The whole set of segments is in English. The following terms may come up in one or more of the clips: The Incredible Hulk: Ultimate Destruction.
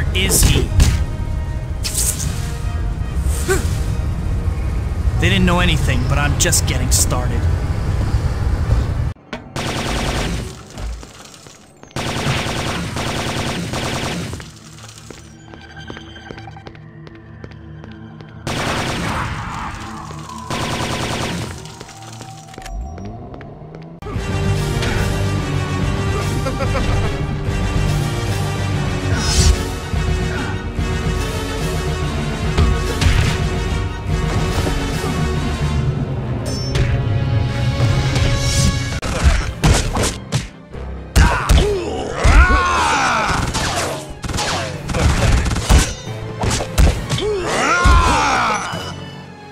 Where is he? They didn't know anything, but I'm just getting started.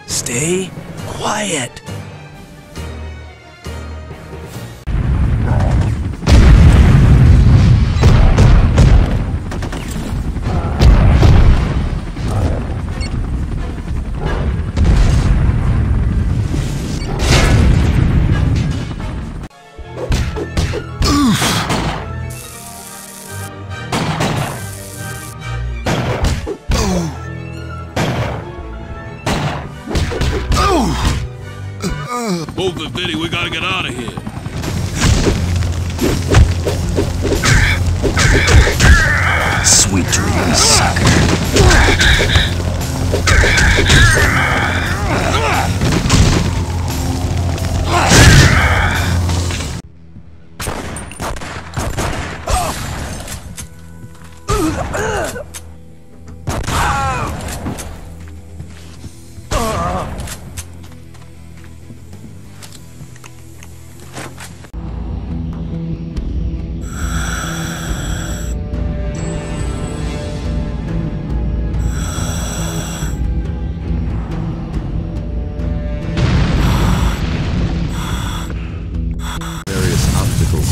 Stay quiet. Both and Vinny, we gotta get out of here. Sweet dreams, sucker.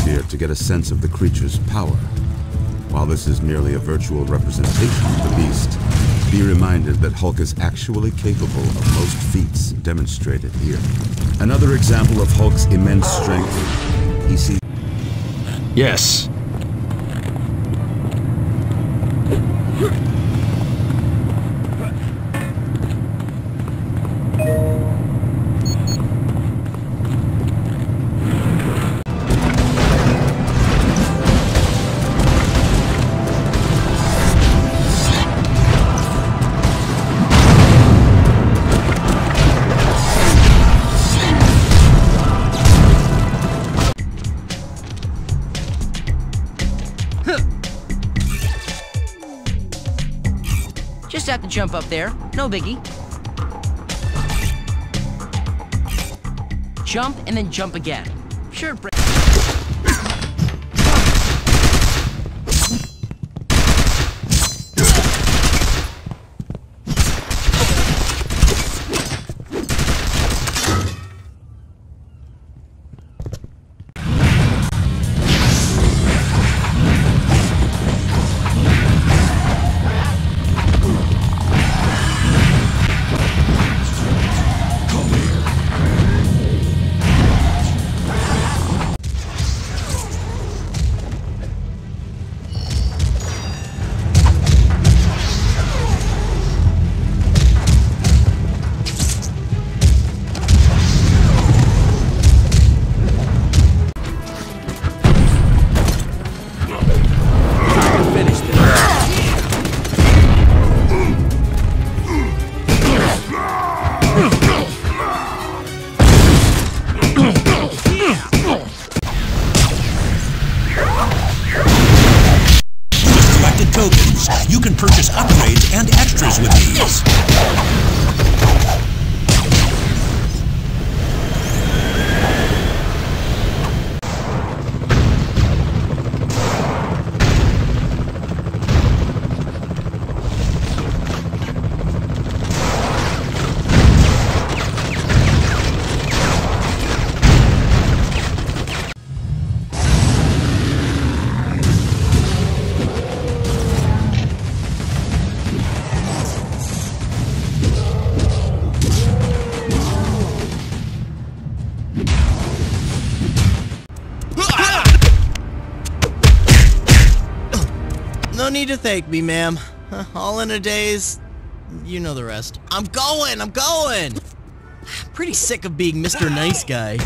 Here to get a sense of the creature's power. While this is merely a virtual representation of the beast, be reminded that Hulk is actually capable of most feats demonstrated here. Another example of Hulk's immense strength, he sees... Yes. Just have to jump up there. No biggie. Jump and then jump again. Sure, it breaks. You can purchase upgrades and extras with these. No need to thank me, ma'am. All in a day's, you know the rest. I'm going! I'm pretty sick of being Mr. Nice Guy.